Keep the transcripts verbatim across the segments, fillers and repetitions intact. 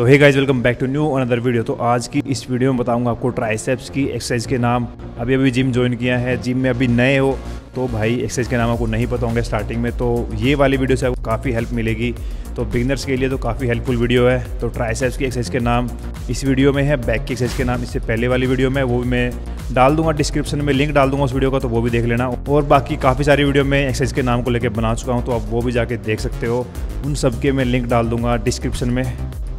तो hey guys, welcome back to new another video. तो आज की इस वीडियो में बताऊंगा आपको ट्राइसेप्स की एक्सरसाइज के नाम। अभी अभी जिम ज्वाइन किया है, जिम में अभी नए हो तो भाई एक्सरसाइज के नाम आपको नहीं पता होंगे स्टार्टिंग में, तो ये वाली वीडियो से आपको काफ़ी हेल्प मिलेगी। तो बिगनर्स के लिए तो काफ़ी हेल्पफुल वीडियो है। तो ट्राइसेप्स की एक्सरसाइज के नाम इस वीडियो में है, बैक की एक्सरसाइज के नाम इससे पहले वाली वीडियो में, वो भी मैं डाल दूंगा डिस्क्रिप्शन में, लिंक डाल दूंगा उस वीडियो का, तो वो भी देख लेना। और बाकी काफ़ी सारी वीडियो में एक्सरसाइज के नाम को लेकर बना चुका हूँ, तो आप वो भी जाके देख सकते हो, उन सब के मैं लिंक डाल दूंगा डिस्क्रिप्शन में,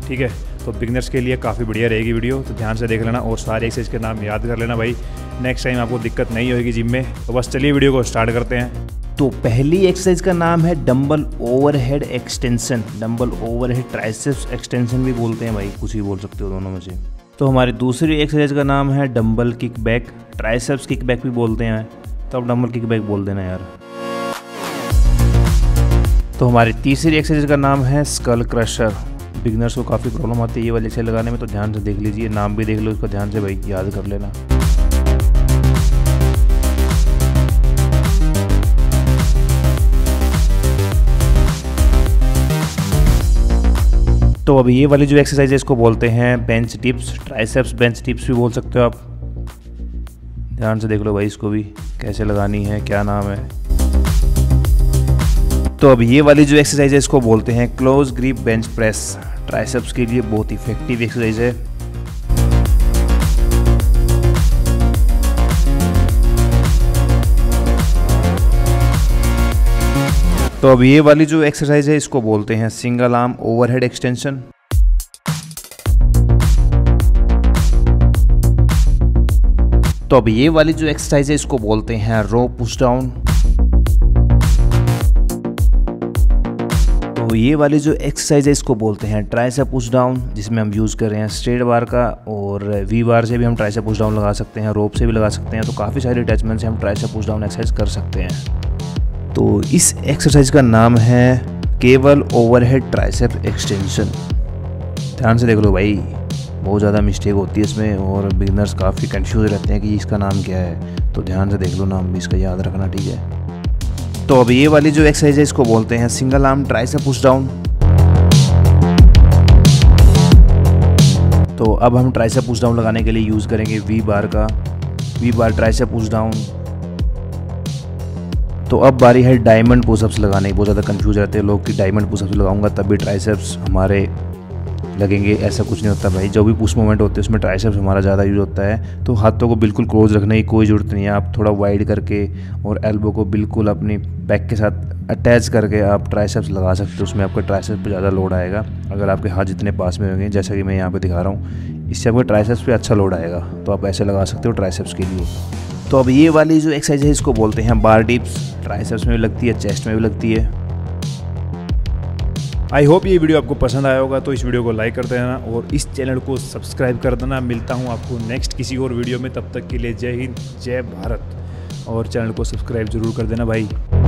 ठीक है। तो बिगनर्स के लिए काफ़ी बढ़िया रहेगी वीडियो, तो ध्यान से देख लेना और सारे एक्सरसाइज के नाम याद कर लेना भाई, नेक्स्ट टाइम आपको दिक्कत नहीं होगी जिम में। तो बस चलिए वीडियो को स्टार्ट करते हैं। तो पहली एक्सरसाइज का नाम है dumbbell overhead extension, dumbbell overhead triceps extension भी बोलते हैं भाई, कुछ भी बोल सकते हो दोनों में से। तो हमारी दूसरी एक्सरसाइज का नाम है डंबल किकबैक, ट्राइसेप्स किकबैक भी बोलते हैं, तो आप डंबल किकबैक बोल देना यार। तो हमारी तीसरी एक्सरसाइज का नाम है स्कल क्रशर, बिगनर्स को काफ़ी प्रॉब्लम आती है ये वाली एक्सरसाइज लगाने में, तो ध्यान से देख लीजिए, नाम भी देख लो उसका, ध्यान से भाई याद कर लेना। तो अब ये वाली जो एक्सरसाइज है इसको बोलते हैं bench dips, triceps bench dips भी बोल सकते हो आप। ध्यान से देख लो भाई इसको भी, कैसे लगानी है, क्या नाम है। तो अब ये वाली जो एक्सरसाइज है इसको बोलते हैं close grip bench press, triceps के लिए बहुत इफेक्टिव एक्सरसाइज है। तो अब ये वाली जो एक्सरसाइज है इसको बोलते हैं सिंगल आर्म ओवरहेड एक्सटेंशन। तो अब ये वाली जो एक्सरसाइज है इसको बोलते हैं रो पुश डाउन। तो ये वाली जो एक्सरसाइज है इसको बोलते हैं ट्राइसेप पुश डाउन, जिसमें हम यूज कर रहे हैं स्ट्रेट बार का, और वी बार से भी हम ट्राइसेप पुश डाउन लगा सकते हैं, रोप से भी लगा सकते हैं। तो काफी सारे अटैचमेंट से हम ट्राइसेप पुश डाउन एक्सरसाइज कर सकते हैं। तो इस एक्सरसाइज का नाम है केबल ओवरहेड ट्राइसेप एक्सटेंशन। ध्यान से देख लो भाई, बहुत ज़्यादा मिस्टेक होती है इसमें, और बिगनर्स काफ़ी कंफ्यूज रहते हैं कि इसका नाम क्या है, तो ध्यान से देख लो, नाम भी इसका याद रखना, ठीक है। तो अब ये वाली जो एक्सरसाइज है इसको बोलते हैं single arm tricep push down. तो अब हम ट्राइसेप पुश डाउन लगाने के लिए यूज़ करेंगे वी बार का, V bar tricep push down. तो अब बारी है डायमंड पुशअप्स लगाने की, बहुत ज़्यादा कंफ्यूज रहते हैं लोग कि डायमंड पुशअप्स लगाऊंगा तभी ट्राइसेप्स हमारे लगेंगे, ऐसा कुछ नहीं होता भाई। जो भी पुश मोमेंट होते हैं उसमें ट्राइसेप्स हमारा ज़्यादा यूज होता है। तो हाथों को बिल्कुल क्लोज रखने की कोई ज़रूरत नहीं है, आप थोड़ा वाइड करके और एल्बो को बिल्कुल अपनी बैक के साथ अटैच करके आप ट्राइसेप्स लगा सकते हो, उसमें आपका ट्राइसेप्स पर ज़्यादा लोड आएगा। अगर आपके हाथ जितने पास में होंगे, जैसा कि मैं यहाँ पर दिखा रहा हूँ, इससे आपके ट्राइसेप्स पर अच्छा लोड आएगा, तो आप ऐसे लगा सकते हो ट्राइसेप्स के लिए। तो अब ये वाली जो एक्सरसाइज है इसको बोलते हैं बार डिप्स, ट्राइसेप्स में भी लगती है, चेस्ट में भी लगती है। आई होप ये वीडियो आपको पसंद आया होगा, तो इस वीडियो को लाइक कर देना और इस चैनल को सब्सक्राइब कर देना। मिलता हूँ आपको नेक्स्ट किसी और वीडियो में, तब तक के लिए जय हिंद जय भारत, और चैनल को सब्सक्राइब जरूर कर देना भाई।